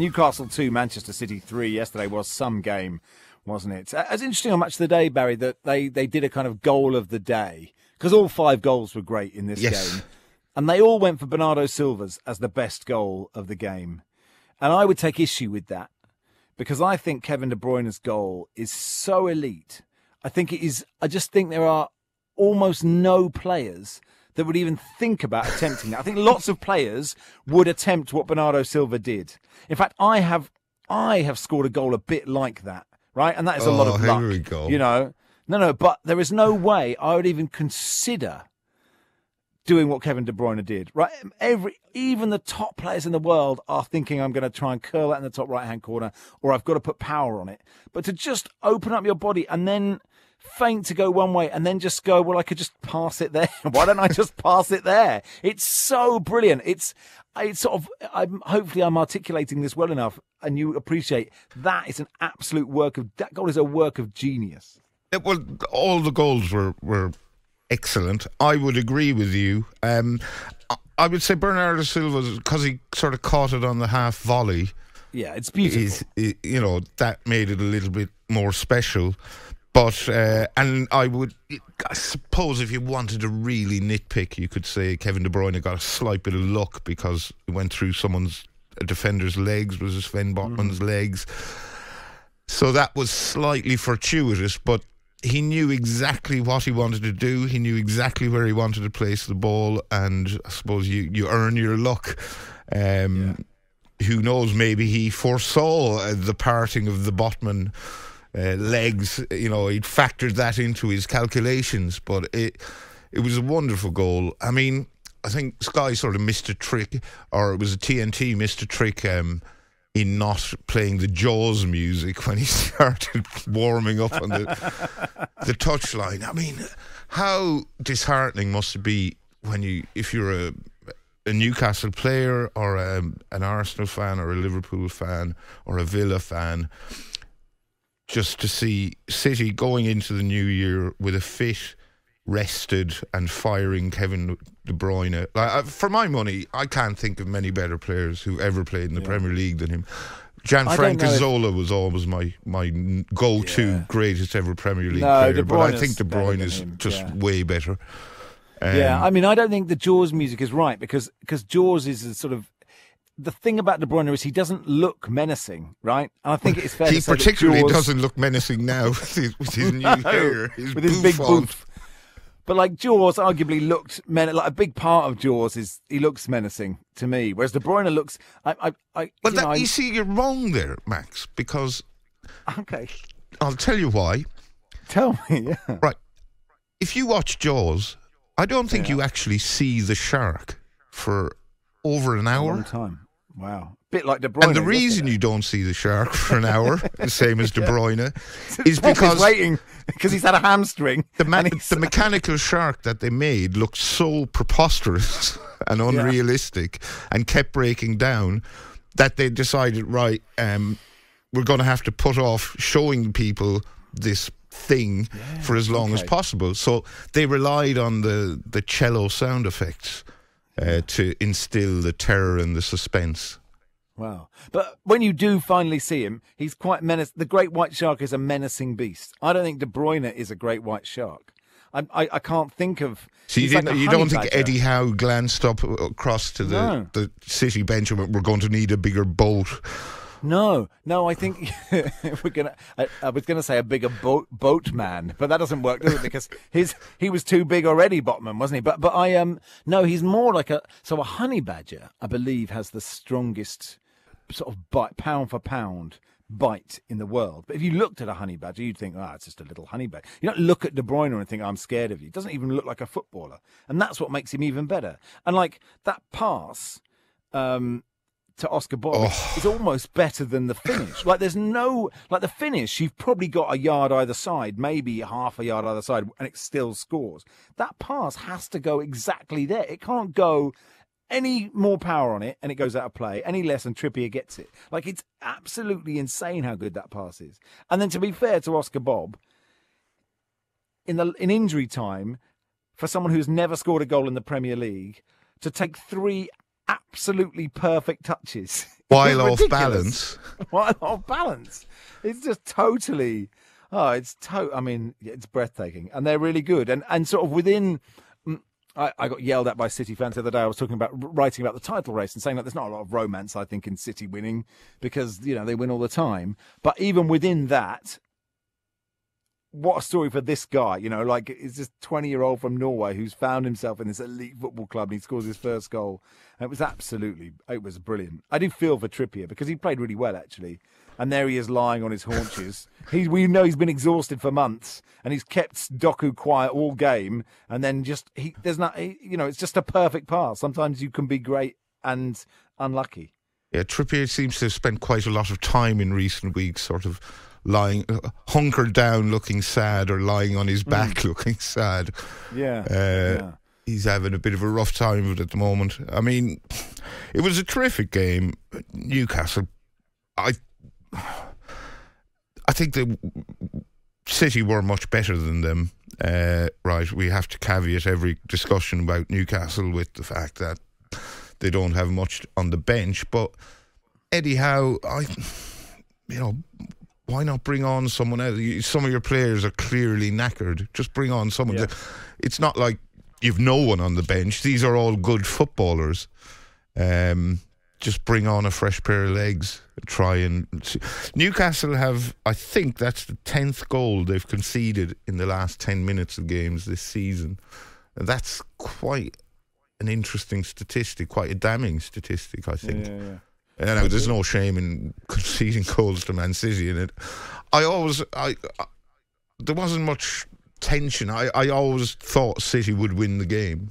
Newcastle 2, Manchester City 3 yesterday was some game, wasn't it? It's interesting on Match of the Day, Barry, that they did a kind of goal of the day, because all 5 goals were great in this game. And they all went for Bernardo Silva's as the best goal of the game. And I would take issue with that, because I think Kevin De Bruyne's goal is so elite. I think it is. I just think there are almost no players that would even think about attempting that. I think lots of players would attempt what Bernardo Silva did. In fact, I have scored a goal a bit like that, right? And that is a lot of luck. Here we go. You know, no, but there is no way I would even consider doing what Kevin De Bruyne did, right? Even the top players in the world are thinking, I'm going to try and curl that in the top right-hand corner, or I've got to put power on it. But to just open up your body and then feint to go one way and then just go, well, I could just pass it there. Why don't I just pass it there? It's so brilliant. It's sort of, hopefully I'm articulating this well enough and you appreciate that. It's an absolute that goal is a work of genius. Well, all the goals were excellent. I would agree with you. I would say Bernardo Silva, because he sort of caught it on the half volley. Yeah, it's beautiful. You know, that made it a little bit more special. But, and I suppose if you wanted to really nitpick, you could say Kevin De Bruyne got a slight bit of luck because he went through a defender's legs, was Sven Botman's legs. So that was slightly fortuitous, but he knew exactly what he wanted to do. He knew exactly where he wanted to place the ball, and I suppose you earn your luck. Who knows, maybe he foresaw the parting of the Botman legs. You know, he'd factored that into his calculations, but it was a wonderful goal. I mean, I think Sky sort of missed a trick, or it was a TNT missed a trick in not playing the Jaws music when he started warming up on the touchline. I mean, how disheartening must it be when if you're a Newcastle player or an Arsenal fan or a Liverpool fan or a Villa fan, just to see City going into the new year with a fit, rested and firing Kevin De Bruyne. Like, for my money, I can't think of many better players who've ever played in the Premier League than him. Gianfranco Zola was always my go-to greatest ever Premier League player, but I think De Bruyne is just way better. I mean, I don't think the Jaws music is right, because Jaws is a sort of... The thing about De Bruyne is he doesn't look menacing, right? And I think it's fair to say he particularly doesn't look menacing now with his new hair, with his big boof. But like Jaws arguably looked like a big part of Jaws is he looks menacing to me, whereas De Bruyne looks... you see, you're wrong there, Max, because... Okay. I'll tell you why. Tell me, yeah. Right. If you watch Jaws, I don't think you actually see the shark for over an hour. A long time. Wow. A bit like De Bruyne. And the reason you don't see the shark for an hour, the same as De Bruyne, is because... Because he's had a hamstring. The mechanical shark that they made looked so preposterous and unrealistic and kept breaking down that they decided, right, we're going to have to put off showing people this thing for as long as possible. So they relied on the cello sound effects to instill the terror and the suspense. Wow. But when you do finally see him, he's quite menacing. The great white shark is a menacing beast. I don't think De Bruyne is a great white shark. I can't think of... So you don't think Eddie Howe glanced up across to the City bench and went, we're going to need a bigger boat? No, I think we're gonna... I was going to say a bigger boat man, but that doesn't work, does it? Because he was too big already, Botman, wasn't he? But I no, he's more like a... So a honey badger, I believe, has the strongest sort of bite, pound for pound bite in the world. But if you looked at a honey badger, you'd think, it's just a little honey badger. You don't look at De Bruyne and think, I'm scared of you. He doesn't even look like a footballer, and that's what makes him even better. And like that pass to Oscar Bobb is almost better than the finish. Like there's no... Like the finish, you've probably got a yard either side, maybe half a yard either side, and it still scores. That pass has to go exactly there. It can't go any more power on it and it goes out of play, any less and Trippier gets it. Like, it's absolutely insane how good that pass is. And then, to be fair to Oscar Bobb, in injury time, for someone who's never scored a goal in the Premier League, to take 3 absolutely perfect touches. While off balance. While off balance. It's just totally... Oh, it's I mean, it's breathtaking. And they're really good. And sort of within... I got yelled at by City fans the other day. I was talking about writing about the title race and saying that there's not a lot of romance, I think, in City winning because, you know, they win all the time. But even within that, what a story for this guy, you know, like it's this 20-year-old from Norway who's found himself in this elite football club and he scores his first goal. And it was brilliant. I do feel for Trippier because he played really well, actually. And there he is lying on his haunches. We know he's been exhausted for months, and he's kept Doku quiet all game. And then just it's just a perfect pass. Sometimes you can be great and unlucky. Yeah, Trippier seems to have spent quite a lot of time in recent weeks, sort of lying, hunkered down, looking sad, or lying on his back, looking sad. Yeah. He's having a bit of a rough time of it at the moment. I mean, it was a terrific game, Newcastle. I think the City were much better than them. Right, we have to caveat every discussion about Newcastle with the fact that they don't have much on the bench. But Eddie Howe, why not bring on someone else? Some of your players are clearly knackered. Just bring on someone. Yeah. It's not like you've no one on the bench. These are all good footballers. Just bring on a fresh pair of legs. Try and see. Newcastle have, I think that's the 10th goal they've conceded in the last 10 minutes of games this season. And that's quite an interesting statistic, quite a damning statistic, I think. Yeah. And there's no shame in conceding goals to Man City in it. There wasn't much tension. I always thought City would win the game.